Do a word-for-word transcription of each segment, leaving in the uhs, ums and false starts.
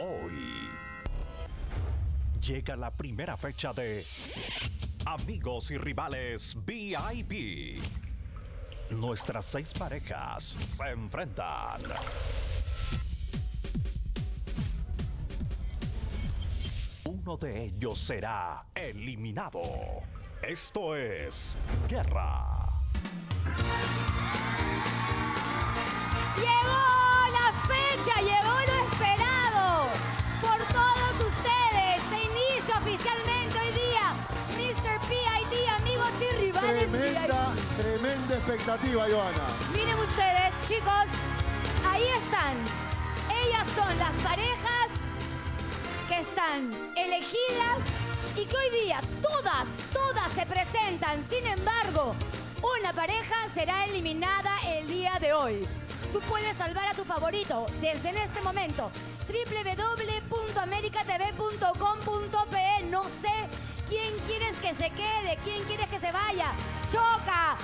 Hoy llega la primera fecha de Amigos y Rivales V I P. Nuestras seis parejas se enfrentan. Uno de ellos será eliminado. Esto es Guerra. ¡Llegó la fecha! ¡Llegó lo esperado! Por todos ustedes, se inicia oficialmente hoy día míster Pitt, Amigos y Rivales. Tremenda, tremenda expectativa, Johana. Miren ustedes, chicos, ahí están. Ellas son las parejas que están elegidas y que hoy día todas, todas se presentan. Sin embargo, una pareja será eliminada el día de hoy. Tú puedes salvar a tu favorito desde en este momento. w w w punto americatv punto com punto p e. No sé quién quieres que se quede, quién quieres que se vaya. Choca,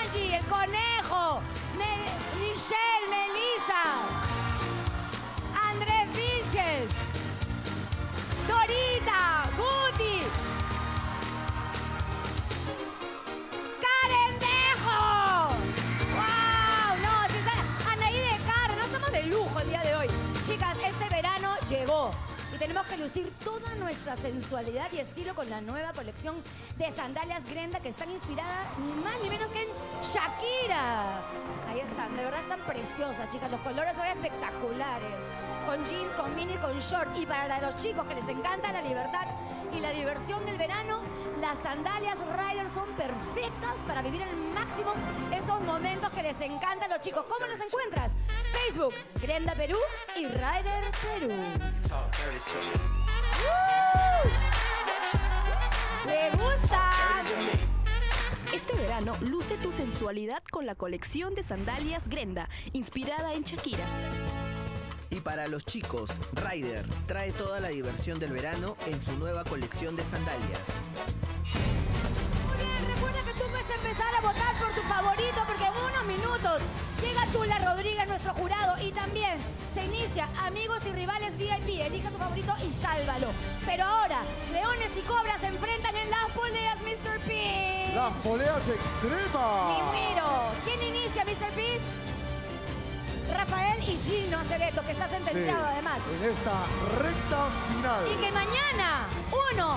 Angie, el conejo, Me Michelle, Melissa, Andrés Vilches, Dorita, Guti, Karen Dejo. Lujo el día de hoy. Chicas, este verano llegó y tenemos que lucir toda nuestra sensualidad y estilo con la nueva colección de sandalias Grendha que están inspiradas ni más ni menos que en Shakira. Ahí están, de verdad están preciosas, chicas. Los colores son espectaculares. Con jeans, con mini, con short. Y para los chicos que les encanta la libertad y la diversión del verano, las sandalias Rider son perfectas para vivir al máximo esos momentos que les encantan a los chicos. ¿Cómo los encuentras? Facebook, Grendha Perú y Rider Perú. ¡Uh! ¡Me gustan! Este verano luce tu sensualidad con la colección de sandalias Grendha, inspirada en Shakira. Y para los chicos, Rider trae toda la diversión del verano en su nueva colección de sandalias. Muy bien, recuerda que tú puedes empezar a votar por tu favorito porque en unos minutos llega Tula Rodríguez, nuestro jurado, y también se inicia Amigos y Rivales V I P. Elija tu favorito y sálvalo. Pero ahora, leones y cobras se enfrentan en las poleas míster Pete. ¡Las poleas extremas! ¡Me muero! ¿Quién inicia, míster Pete? Rafael y Gino Assereto, que está sentenciado, sí, además. En esta recta final. Y que mañana uno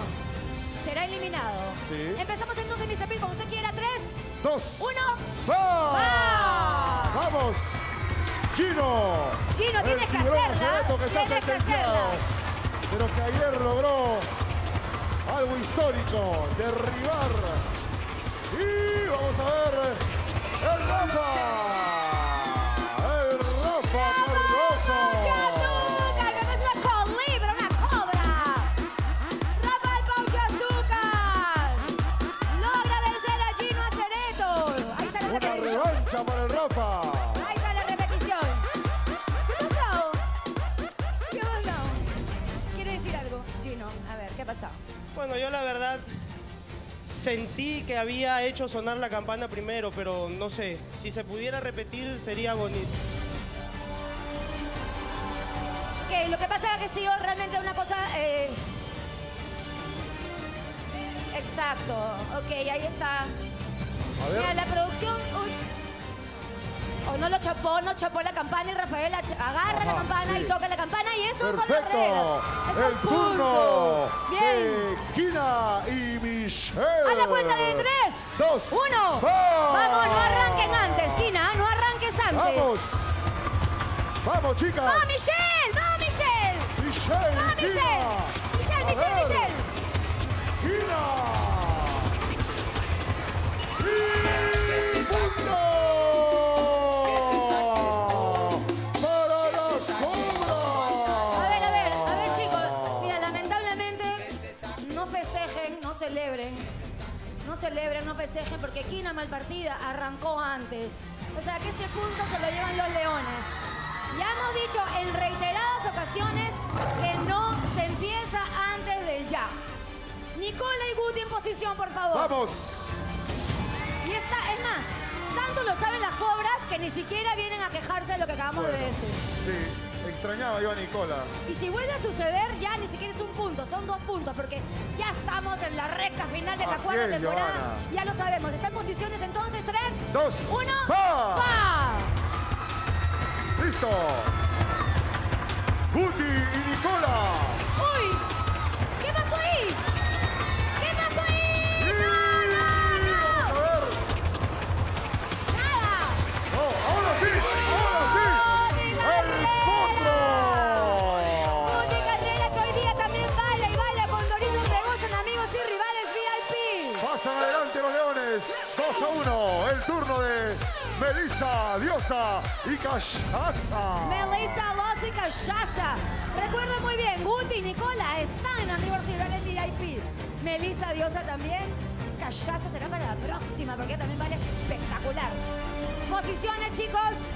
será eliminado. Sí. Empezamos entonces, míster Pitt, como usted quiera. Tres, dos, uno. ¡Va! ¡Va! ¡Vamos! Gino. Gino, tienes que hacerla. Que está tienes que hacerla. Pero que ayer logró algo histórico, derribar. Y vamos a ver el Rafa. Para el Rafa. Ahí está la repetición. ¿Qué ha pasado? ¿Qué ha pasado? ¿Quiere decir algo, Gino? A ver, ¿qué ha pasado? Bueno, yo la verdad sentí que había hecho sonar la campana primero, pero no sé. Si se pudiera repetir sería bonito. Ok, lo que pasa es que sí, realmente una cosa... Eh... Exacto. Ok, ahí está. A ver. Mira, la producción... Uy. O no lo chapó, no chapó la campana y Rafael agarra Ajá, la campana sí. y toca la campana y eso es solo regla. Es el turno de Kina y Michelle. A la cuenta de tres, dos, uno. Va. Vamos, no arranquen antes, Kina, no arranques antes. Vamos, vamos, chicas. ¡Va, Michelle! ¡Va, Michelle! Michelle, ¡Va, Michelle! Michelle, Michelle, Michelle. Kina. Y punto. No celebren, no festejen, porque Kina Malpartida arrancó antes. O sea, que este punto se lo llevan los leones. Ya hemos dicho en reiteradas ocasiones que no se empieza antes del ya. Nicole y Guti en posición, por favor. ¡Vamos! Y está, es más, tanto lo saben las cobras que ni siquiera vienen a quejarse de lo que acabamos bueno, de decir. Sí. extrañaba yo a Nicola. Y si vuelve a suceder, ya ni siquiera es un punto, son dos puntos, porque ya estamos en la recta final de la Así cuarta es, temporada. Johana. Ya lo sabemos. ¿Está en posiciones entonces? Tres, dos, uno, ¡pa! ¡Pa! ¡Listo! Guti y Nicola. ¡Uy! ¿Qué pasó ahí? ¿Qué pasó ahí? Sí, ¡No, no, no! Vamos a ver. ¡Nada! ¡No! ¡Ahora sí! ¡Ahora sí! ¡El potro! Guti Carrera, que hoy día también baila y baila con Doritos Reus en Amigos y Rivales V I P. Pasan adelante los leones. dos a uno. El turno de Melissa, Diosa y Cachaza. Melissa, Loza y Cachaza. Recuerda muy bien, Guti y Nicola están en Amigos y Rivales V I P. Melissa, Diosa también. Cachaza será para la próxima porque también vale espectacular. Posiciones, chicos.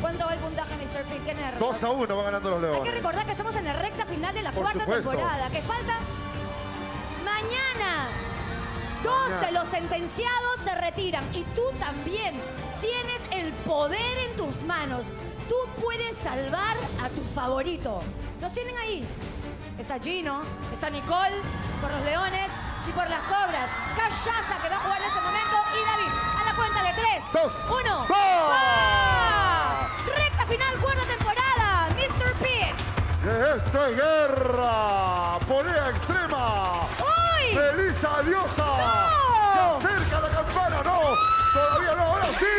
¿Cuánto va el puntaje, mister Pitt? dos a uno van ganando los leones. Hay que recordar que estamos en la recta final de la Por cuarta supuesto. temporada. Que falta mañana. Dos de los sentenciados se retiran y tú también tienes el poder en tus manos. Tú puedes salvar a tu favorito. Los tienen ahí. Está Gino, está Nicole por los leones y por las cobras. Cachaza, que va a jugar en este momento, y David. A la cuenta de tres, dos, uno. ¡Va! Recta final, cuarta temporada. mister Pitt. Esto es guerra. Polea extrema. ¡Melissa, Diosa! ¡No! ¡Se acerca la campana! ¡No! ¡No! ¡Todavía no! ¡Ahora sí!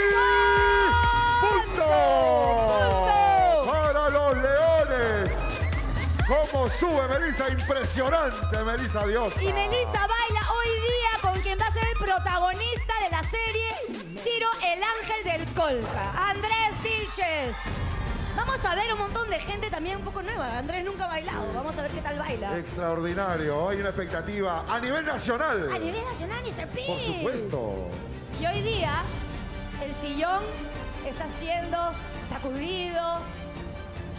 ¡Punto! ¡Punto! ¡Para los leones! ¡Cómo sube Melissa! ¡Impresionante Melissa, Diosa! Y Melissa baila hoy día con quien va a ser el protagonista de la serie, Ciro, el ángel del Colca, Andrés Vilches. Vamos a ver un montón de gente también un poco nueva. Andrés nunca ha bailado. Vamos a ver qué tal baila. Extraordinario. Hay una expectativa a nivel nacional. A nivel nacional, mister Pete. Por supuesto. Y hoy día, el sillón está siendo sacudido.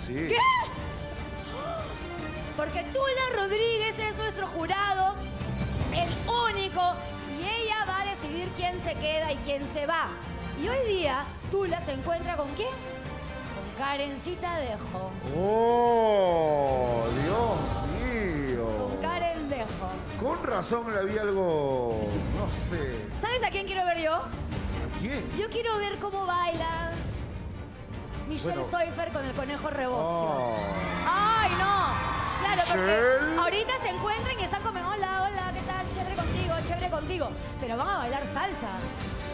Sí. ¿Qué? Porque Tula Rodríguez es nuestro jurado, el único, y ella va a decidir quién se queda y quién se va. Y hoy día, Tula se encuentra con ¿quién? Karencita Dejo. ¡Oh, Dios mío! Con Karen Dejo. Con razón le vi algo, no sé. ¿Sabes a quién quiero ver yo? ¿A quién? Yo quiero ver cómo baila Michelle bueno. Soifer con el conejo rebocio. Oh. ¡Ay, no! Claro, porque ahorita se encuentran y están como, hola, hola, ¿qué tal? Chévere contigo, chévere contigo. Pero van a bailar salsa.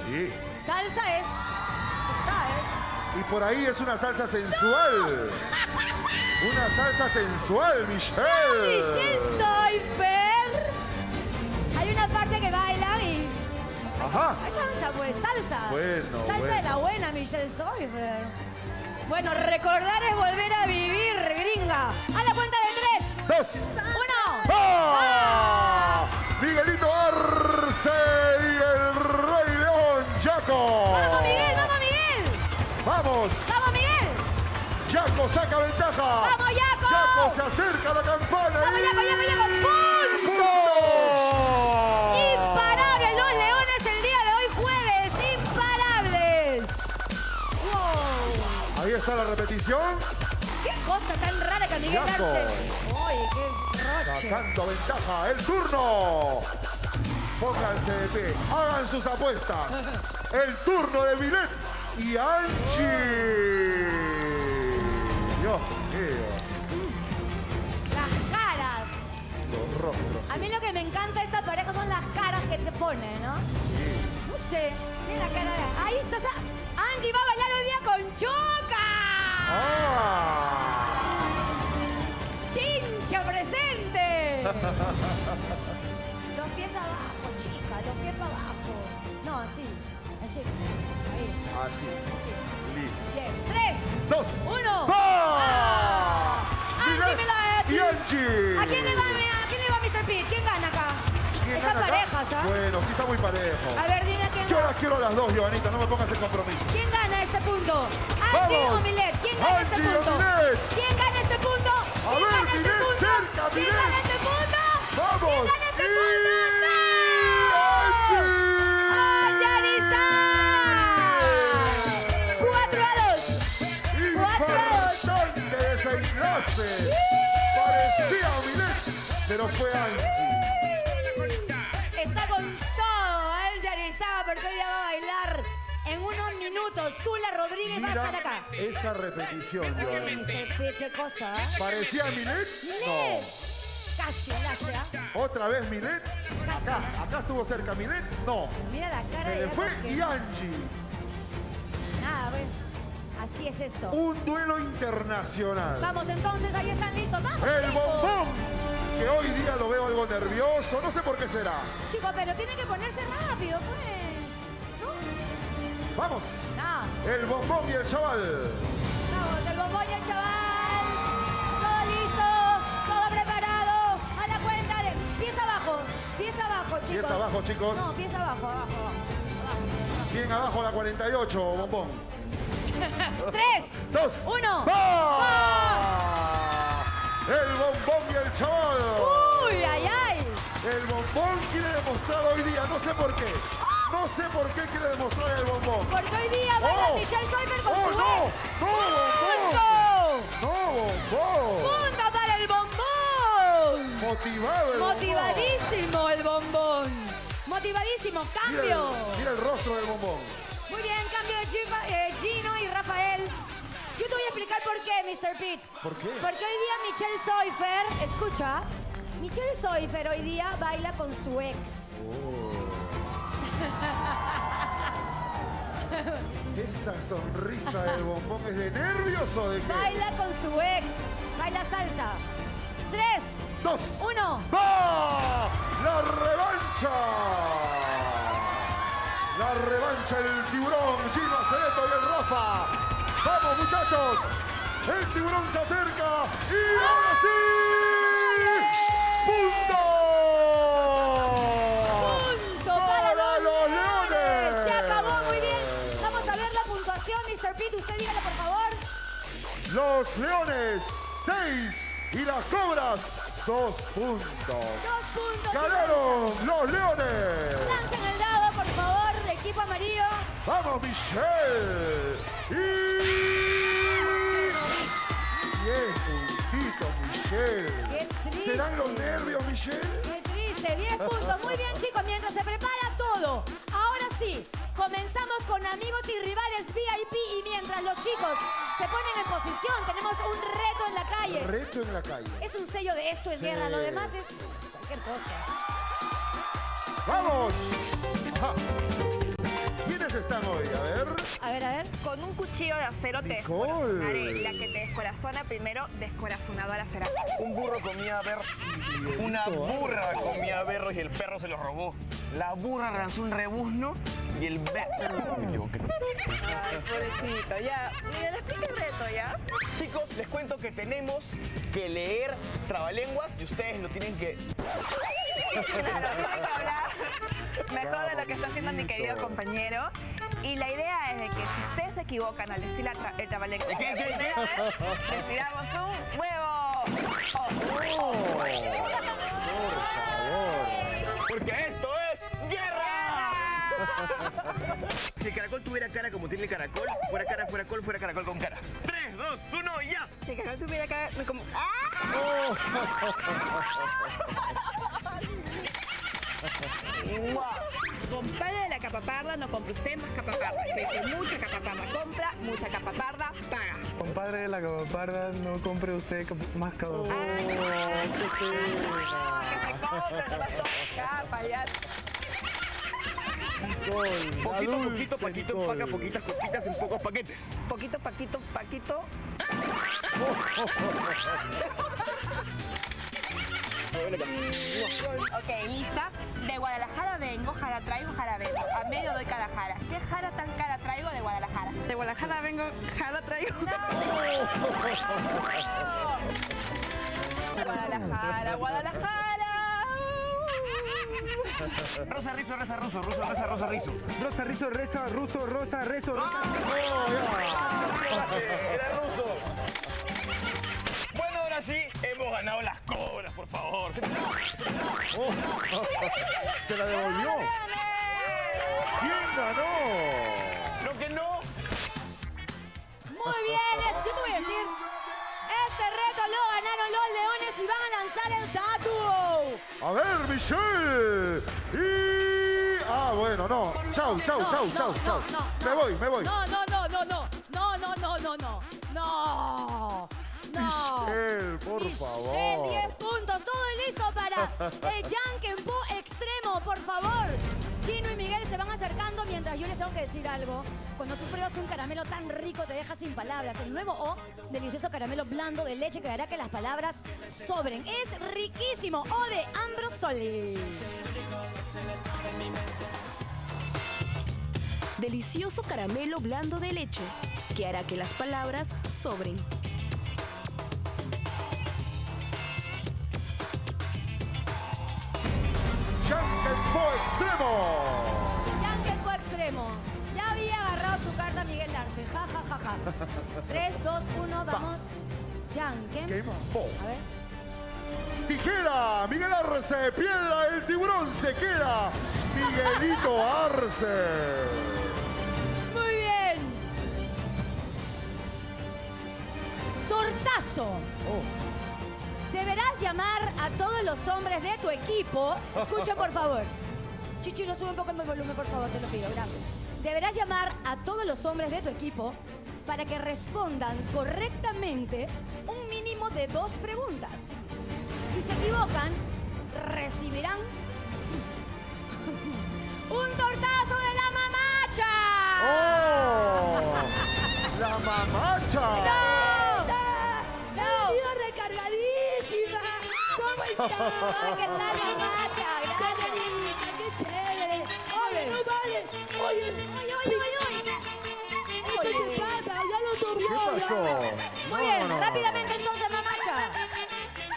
Sí. Salsa es, ¿sabes? Y por ahí es una salsa sensual. ¡No! Una salsa sensual, Michelle. No, Michelle Soifer. Hay una parte que bailan y... Ajá. Hay salsa, pues, salsa. Bueno, Salsa bueno. de la buena, Michelle Soifer. Bueno, recordar es volver a vivir, gringa. A la cuenta de tres. Dos. Uno. ¡Ah! ¡Ah! Miguelito Arce y el Rey León, Yaco. ¡Vamos, Miguel! ¡Vamos! ¡Vamos, Miguel! ¡Yaco saca ventaja! ¡Vamos, Yaco! ¡Yaco se acerca a la campana! ¡Vamos, y... Yaco, Yaco, Yaco! ¡Punto! ¡Punto! ¡Imparables los leones el día de hoy jueves! ¡Imparables! ¡Wow! Ahí está la repetición. ¡Qué cosa tan rara que Miguel Arce! ¡Oye, qué roche! Sacando ventaja, ¡el turno! Pónganse de pie, hagan sus apuestas. El turno de Milett y Angie. Dios mío. Las caras. Los rostros. A mí lo que me encanta de esta pareja son las caras que te pone, ¿no? Sí. No sé. Mira la cara. De... Ahí está. Angie va a bailar hoy día con Choca. Ah. Chincha presente. Los pies abajo, chica. Los pies para abajo. No, así. Así. Ahí. Así. Así. Listo. Bien. Tres. Dos. Uno. ¡Ah! Angie me la... Y Angie. ¿A quién le va, a quién le va mister Pitt? ¿Quién gana acá? ¿Quién Están gana parejas, acá? ¿Ah? Bueno, sí está muy parejo. A ver, dime a quién Yo gana. las quiero a las dos, Johanita. No me pongas en compromiso. ¿Quién gana este punto? Angie Vamos. o Milett. ¿Quién gana Angie este punto? Milett. ¿Quién gana este punto? A ¿Quién ver, gana Milett, este punto? Cerca, ¿Quién Milett. gana este punto? ¡Vamos! ¿Quién gana este y... punto? ¡No! ¡Angie! ¡Cuatro a dos! no fue Angie. Está con todo, ¿eh? Yarizaba, porque hoy día va a bailar en unos minutos. Tula Rodríguez va a estar acá. Esa repetición, Johana. ¿Qué cosa? ¿Eh? ¿Parecía Milett? No. Casi, casi. ¿Otra vez Milett? Acá, acá estuvo cerca Milett. No. Mira la cara. Se le fue y Angie. Nada, bueno, así es esto. Un duelo internacional. Vamos entonces, ahí están listos, vamos. El bombón, que hoy día lo veo algo nervioso, no sé por qué será. Chico, pero tiene que ponerse rápido, pues, ¿no? Vamos. No. El bombón y el chaval. Vamos, el bombón y el chaval. Todo listo, todo preparado. A la cuenta de... Pies abajo, pies abajo, chicos. Pies abajo, chicos. No, pies abajo, abajo, abajo. Bien abajo la cuarenta y ocho, bombón. tres, dos, uno. ¡Va! El bombón y el chaval. ¡Uy, ay, ay! El bombón quiere demostrar hoy día, no sé por qué. No sé por qué quiere demostrar el bombón. Porque hoy día baila oh. Michelle Soifer con oh, su no, ex. ¡No, bombón! ¡No, bombón! ¡Punto para el bombón! Motivado el Motivadísimo bombón. el bombón. Motivadísimo, cambio. Mira el, mira el rostro del bombón. Muy bien, cambio de Gino, eh, Gino y Rafael. Yo te voy a explicar por qué, mister Pitt. ¿Por qué? Porque hoy día Michelle Soifer, escucha, Michelle Soifer hoy día baila con su ex. Oh. Esa sonrisa del bombón es de nervioso o de qué. Baila con su ex, baila salsa. Tres, dos, uno. ¡Va! La revancha. La revancha del tiburón, Gino Assereto y el Rafa. Vamos, muchachos. El tiburón se acerca. Y ahora sí. ¡Punto! ¡Punto para, para los leones! Se acabó, muy bien. Vamos a ver la puntuación, mister Pete. Usted dígale, por favor. Los leones, seis. Y las cobras, dos puntos. Dos puntos. ¡Ganaron los leones! Lancen el dado, por favor, de equipo amarillo. ¡Vamos, Michelle! Y... diez puntitos, Michelle. ¡Qué triste! ¿Serán los nervios, Michelle? ¡Qué triste! diez puntos. Muy bien, chicos, mientras se prepara todo. Ahora sí, comenzamos con Amigos y Rivales V I P. Y mientras los chicos se ponen en posición, tenemos un reto en la calle. Reto en la calle. Es un sello de esto es guerra, sí. Lo demás es cualquier cosa. ¡Vamos! Ajá. ¿Quiénes están hoy? A ver. A ver, a ver. Con un cuchillo de acero Nicole. Te descorazonaré. La que te descorazona primero, descorazonadora será. Un burro comía berros. Una burra comía berros y el perro se los robó. La burra lanzó un rebuzno y el perro... Me equivoqué. Ay, pobrecito, ya. Miguel, explica el reto, ¿ya? Chicos, les cuento que tenemos que leer trabalenguas y ustedes lo tienen que... Claro, vamos a hablar mejor de lo que está haciendo mi querido compañero. Y la idea es de que si ustedes se equivocan al decir la tra el trabalenguas por primera vez, les tiramos un huevo. Oh, oh. Por favor. Porque esto es guerra. Si el caracol tuviera cara como tiene el caracol, fuera cara, fuera col, fuera caracol con cara. Tres, dos, uno, ya. Si el caracol tuviera cara como... ¡Ah! Compadre de la capaparda, no compre usted más capaparda. Dice mucha capaparda, compra, mucha capaparda, paga. Compadre de la capaparda, no compre usted más capaparda. Ay, no, que se compra, no pasó capa, ya. Poquito, poquito, paquito, paca, poquitas copitas en pocos paquetes. Poquito, paquito, paquito. Ok, lista. De Guadalajara vengo, jara traigo, jara vengo. A medio doy cada jara. ¿Qué jara tan cara traigo de Guadalajara? De Guadalajara vengo, jara traigo. ¡No! Guadalajara, Guadalajara. Rosa, rizo, reza, ruso, ruso, reza, rosa, rizo. Rosa, rizo, reza, ruso, rosa, rezo, rosa. ¡Era ruso! Bueno, ahora sí, hemos ganado las cobras, por favor. Oh, se la devolvió. ¿Quién ganó? Lo que no. Muy bien, yo te voy a decir. Este reto lo ganaron los leones y van a lanzar el tatu. A ver, Michelle. Y... Ah, bueno, no. Chau, chau, chau, chau, chau. Me voy, me voy. No, no, no, no, no. No, no, no, no, no. No. Michelle, por Michelle, favor. diez puntos. Todo listo para el Yankenpo extremo, por favor. Gino y Miguel se van acercando mientras yo les tengo que decir algo. Cuando tú pruebas un caramelo tan rico te dejas sin palabras. El nuevo O, delicioso caramelo blando de leche que hará que las palabras sobren. Es riquísimo. O de Ambrose Solís. Delicioso caramelo blando de leche que hará que las palabras sobren. Yankenpo extremo. Yankenpo extremo. Ya había agarrado su carta Miguel Arce. Ja, ja, ja, ja. tres, dos, uno, vamos. Yankenpo. A ver. Tijera, Miguel Arce. Piedra, el tiburón se queda. Miguelito Arce. Muy bien. Tortazo. Oh. Deberás llamar a todos los hombres de tu equipo. Escucha, por favor. Chichi, no sube un poco el volumen, por favor, te lo pido. Gracias. Deberás llamar a todos los hombres de tu equipo para que respondan correctamente un mínimo de dos preguntas. Si se equivocan, recibirán un tortazo de la mamacha. Oh, ¡la mamacha! ¡No! ¡Qué tal, mamacha! ¡Gracias! ¡Qué bonita, qué chévere! ¡Oye, no vale! ¡Oye! ¡Oye, oye, oye! ¿Esto qué pasa? ¡Ya lo tuvió! ¿Qué pasó? Muy bien, no, rápidamente entonces, mamacha.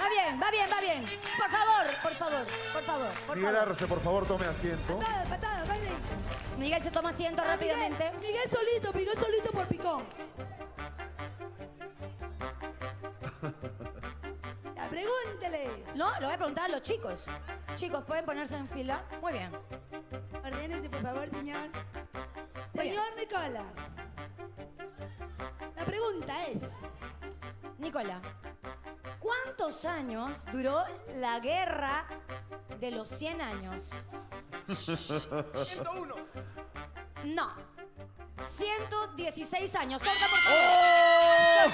Va bien, va bien, va bien. Por favor, por favor, por favor. Por Miguel favor. Arce, por favor, tome asiento. Patadas, patadas, vale. Miguel se toma asiento ah, rápidamente. Miguel, Miguel solito, Miguel solito por picón. Pregúntele. No, lo voy a preguntar a los chicos. Chicos, ¿pueden ponerse en fila? Muy bien. Ordénense, por favor, señor. Señor Nicola. La pregunta es... Nicola, ¿cuántos años duró la guerra de los cien años? ciento uno. No. ciento dieciséis años. Corta, por favor. ¡Oh!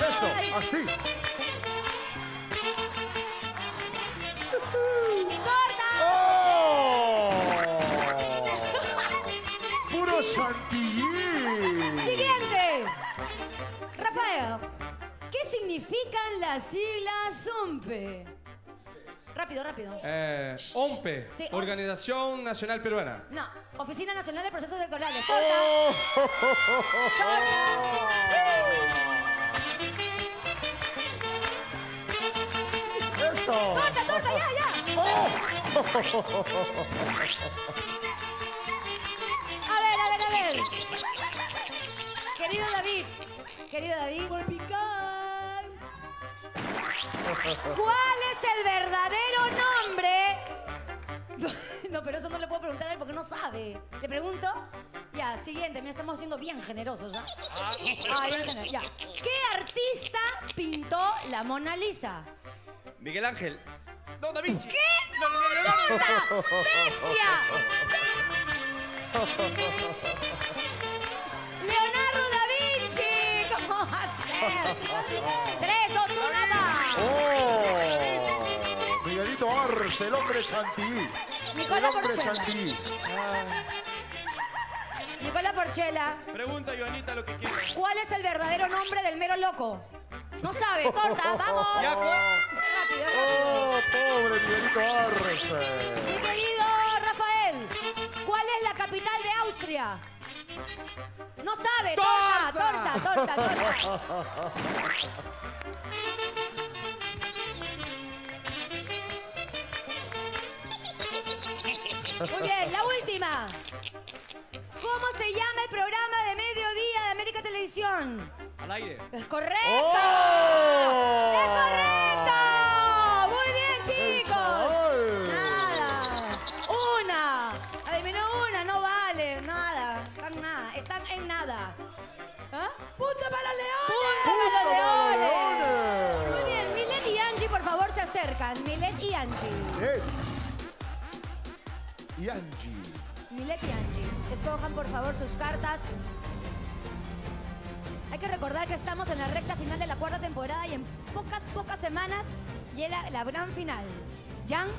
Eso, así. ¡Corta! ¡Oh! ¡Puro chantilly! Siguiente. Rafael, ¿qué significan las siglas OMPE? Rápido, rápido. Eh, OMPE, sí, Organización Nacional Peruana. No, Oficina Nacional de Procesos Electorales. ¡Corta! Oh. ¡Corta! Oh. ¡Torta, torta, ya, ya! A ver, a ver, a ver. Querido David, querido David. Por picar. ¿Cuál es el verdadero nombre? No, pero eso no le puedo preguntar a él porque no sabe. ¿Le pregunto? Ya, siguiente, mira, estamos siendo bien generosos, ¿ah? Ah, ya, ya. ¿Qué artista pintó la Mona Lisa? Miguel Ángel. No, Da Vinci. ¿Qué? No, no, no, no, no. ¡Bestia! ¡Leonardo Da Vinci! ¿Cómo va a ser? tres, dos, uno, va. ¡Oh! Miguelito Arce, el hombre chantilly. Nicola Porchela. Nicola Porchela. Pregunta, Joanita, lo que quieras. ¿Cuál es el verdadero nombre del mero loco? No sabe, corta, vamos. Yaco. Rápido, rápido. Oh, pobre Miguelito Arce. Mi querido Rafael, ¿cuál es la capital de Austria? No sabe, torta, torta, torta, torta. torta. Muy bien, la última. ¿Cómo se llama el programa de mediodía de América Televisión? Al aire. ¡Es correcto! ¡Oh! ¡Es correcto! ¡Muy bien, chicos! Nada. Una. Adivinó una, no vale. Nada. Están nada. Están en nada. ¿Ah? ¡Punto para los leones! ¡Punto para los leones! Muy bien, Milett. están Milett y Angie. Milett y Angie. Milett y Angie. Escojan, por favor, sus cartas. Hay que recordar que estamos en la recta final de la cuarta temporada y en pocas, pocas semanas llega la gran final. Yang.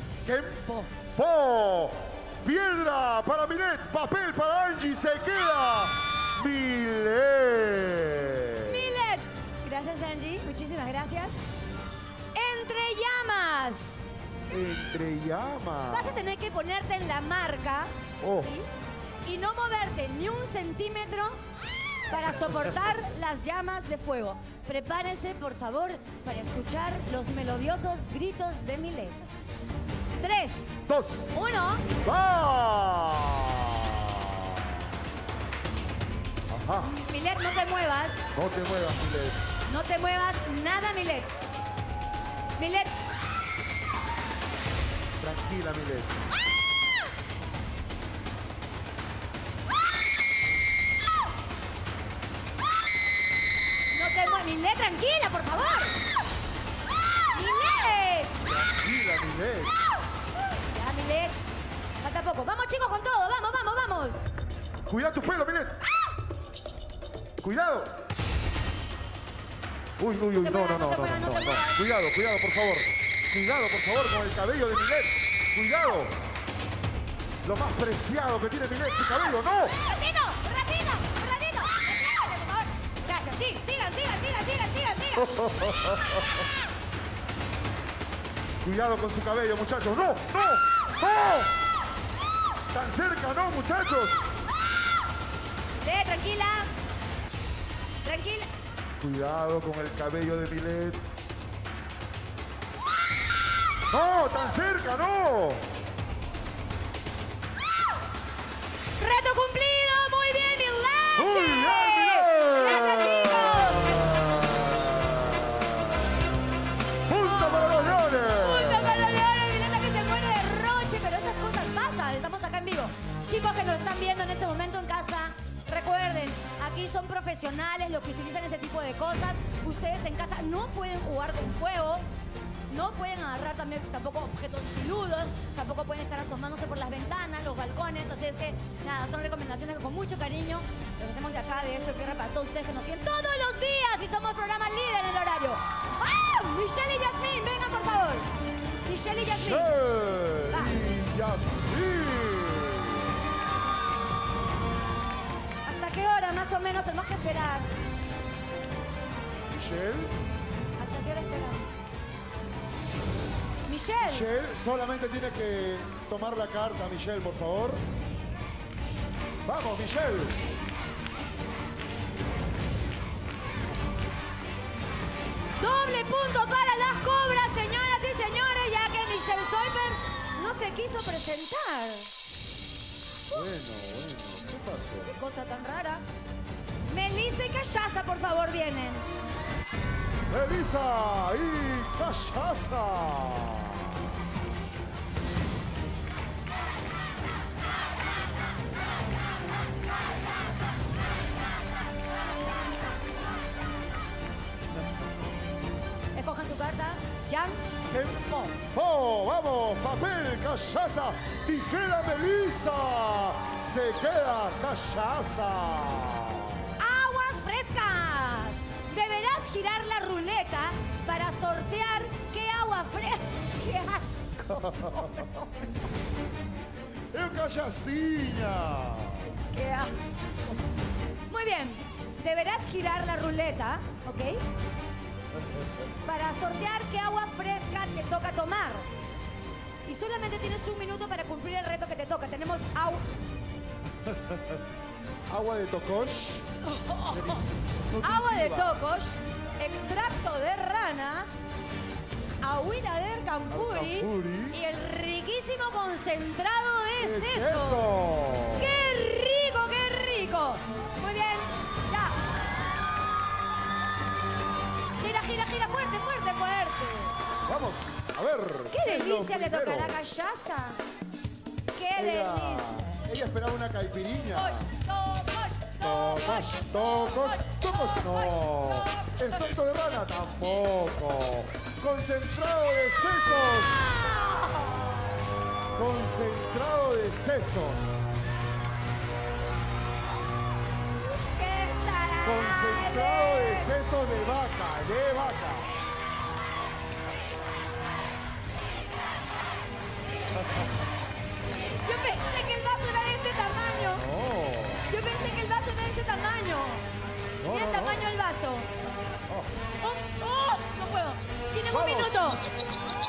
Po. Po. Piedra para Milett, papel para Angie. Se queda Milett. Milett. Gracias, Angie. Muchísimas gracias. Entre llamas. Entre llamas. Vas a tener que ponerte en la marca, oh, ¿sí? Y no moverte ni un centímetro para soportar las llamas de fuego. Prepárense, por favor, para escuchar los melodiosos gritos de Milett. Tres, dos, uno. ¡Va! Ajá. Milett, no te muevas. No te muevas, Milett. No te muevas nada, Milett. Milett. Tranquila, Milett. No te muevas, Milett, tranquila, por favor. Milett. Tranquila, Milett. Milett. Falta poco. Vamos, chicos, con todo. Vamos, vamos, vamos. Cuidado tu pelo, Milett. ¡Ah! Cuidado. Uy, uy, uy. No, no, no, no, no, no, no, no. Cuidado, cuidado, por favor. Cuidado, por favor, con el cabello de Milett. Cuidado. Lo más preciado que tiene Milett, su cabello. No. Un ratito, un ratito, un ratito. Por favor. Gracias. Sí, sigan, sigan, sigan, sigan, sigan, sigan. Cuidado con su cabello, muchachos. No, no. ¡No! ¡Tan cerca, no, muchachos! ¡Eh, tranquila! ¡Tranquila! Cuidado con el cabello de Milett. ¡No! ¡Tan cerca, no! ¡Reto cumplido! ¡Muy bien, Milett! ¡Muy bien, Milett! ¡Gracias, chicos! ¡Punto para los leones! Chicos que nos están viendo en este momento en casa, recuerden, aquí son profesionales los que utilizan ese tipo de cosas. Ustedes en casa no pueden jugar con fuego, no pueden agarrar también tampoco objetos filudos, tampoco pueden estar asomándose por las ventanas, los balcones. Así es que, nada, son recomendaciones que con mucho cariño los hacemos de acá, de Esto es Guerra, para todos ustedes que nos siguen todos los días y somos programa líder en el horario. ¡Ah! Michelle y Yasmín, vengan por favor. Michelle y Yasmín. Yasmín. ¿Qué hora más o menos tenemos que esperar? Michelle. ¿Hasta qué hora esperamos? Michelle. Michelle, solamente tiene que tomar la carta, Michelle, por favor. Vamos, Michelle. Doble punto para las cobras, señoras y señores, ya que Michelle Soifer no se quiso presentar. Bueno, bueno. ¿Qué pasó? Qué cosa tan rara. Melissa y Cachaza, por favor, vienen. Melissa y Cachaza. Escojan su carta. Yang. Po. Po, vamos, papel, Cachaza, tijera, Melissa. Se queda Cachaza. Aguas frescas. Deberás girar la ruleta para sortear qué agua fresca. ¡Qué asco! ¡Es Cachacinha! ¡Qué asco! Muy bien. Deberás girar la ruleta, ¿ok? Para sortear qué agua fresca te toca tomar. Y solamente tienes un minuto para cumplir el reto que te toca. Tenemos agua... agua de Tocosh. Oh, oh, oh. Agua de Tocosh. Extracto de rana. Agüita de Campuri. Y el riquísimo concentrado de seso. ¿Qué es eso? ¡Qué rico, qué rico! Muy bien. Ya. Gira, gira, gira. Fuerte, fuerte, fuerte. Vamos, a ver. ¡Qué delicia le tocará a Cachaza! ¡Qué delicia! Ella esperaba una caipirinha. Tocosh, Tocosh, Tocosh, Tocosh, no. Estricto de rana, tampoco. Concentrado de sesos. Concentrado de sesos. Concentrado de sesos de vaca, de vaca. Yo pensé que el vaso era de este tamaño. Oh. Yo pensé que el vaso era de este tamaño. No, ¿Qué no, tamaño no. el vaso? Oh. Oh, oh, no puedo. Tienen Vamos. un minuto.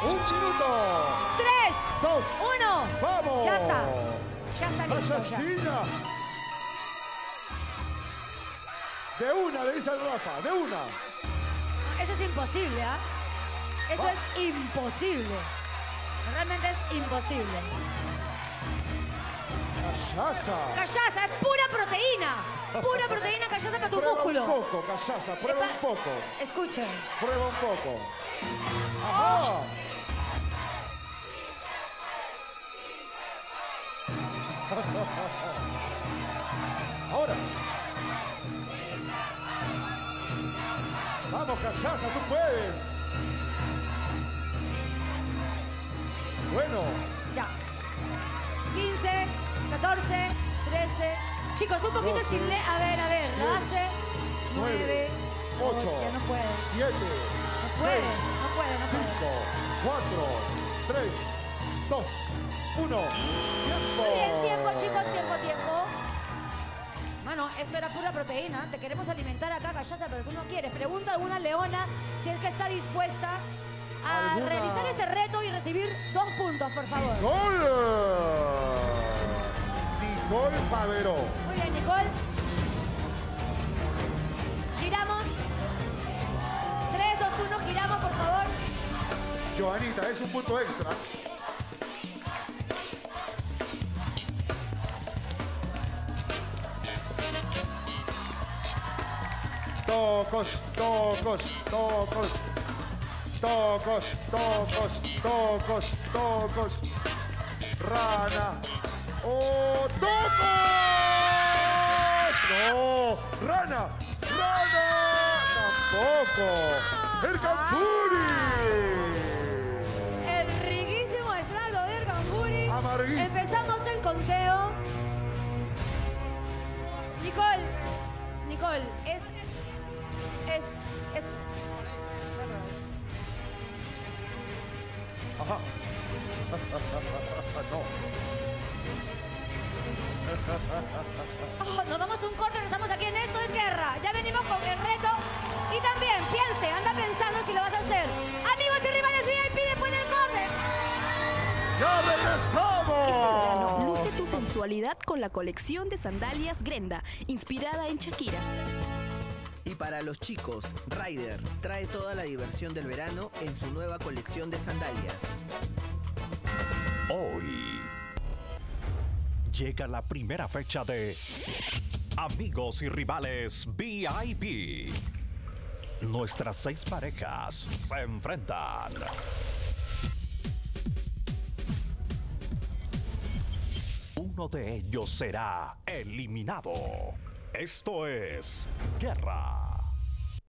Un minuto. Tres. Dos. Uno. Vamos. Ya está. Ya está listo. Ya. De una, le dice al Rafa. De una. Eso es imposible, ¿ah? ¿eh? Eso ah. es imposible. Realmente es imposible. Cachaza. Cachaza, es pura proteína. Pura proteína, cachaza para tu prueba músculo. Prueba un poco, cachaza, prueba Epa. un poco. Escuchen. Prueba un poco. ¡Ajá! Oh. Ahora. Vamos, cachaza, tú puedes. Bueno. Ya. quince, catorce, trece. Chicos, un poquito sin le... A ver, a ver. doce, nueve, ocho, ya no puedes. siete, no puedes, no puedes, no puedes. cinco, cuatro, tres, dos, uno. ¡Tiempo! Muy bien, tiempo, chicos, tiempo, tiempo. Mano, esto era pura proteína. Te queremos alimentar acá, cachaza, pero tú no quieres. Pregunta a alguna leona si es que está dispuesta a ¿Alguna? realizar ese reto y recibir dos puntos, por favor. ¡Nicole! Nicole Faveron. Muy bien, Nicole. Giramos. tres, dos, uno, giramos, por favor. Johanita, es un punto extra. Tocosh, tocosh, tocosh. Tocosh, tocosh, tocosh, tocosh. Rana. ¡Oh, tocosh! ¡No! ¡Rana! ¡Rana! ¡Tampoco! ¡El Campuri! El riquísimo estrago del Campuri. Amarguísimo. Empezamos el conteo. Nicole, Nicole, es... Es... es... Ajá. No. Oh, nos damos un corte, estamos aquí en Esto es Guerra. Ya venimos con el reto. Y también, piense, anda pensando si lo vas a hacer. Amigos y Rivales V I P después del corte. ¡Ya regresamos! Este verano, luce tu sensualidad con la colección de sandalias Grendha, inspirada en Shakira. Y para los chicos, Rider trae toda la diversión del verano en su nueva colección de sandalias. Hoy llega la primera fecha de Amigos y Rivales V I P. Nuestras seis parejas se enfrentan. Uno de ellos será eliminado. Esto es Guerra.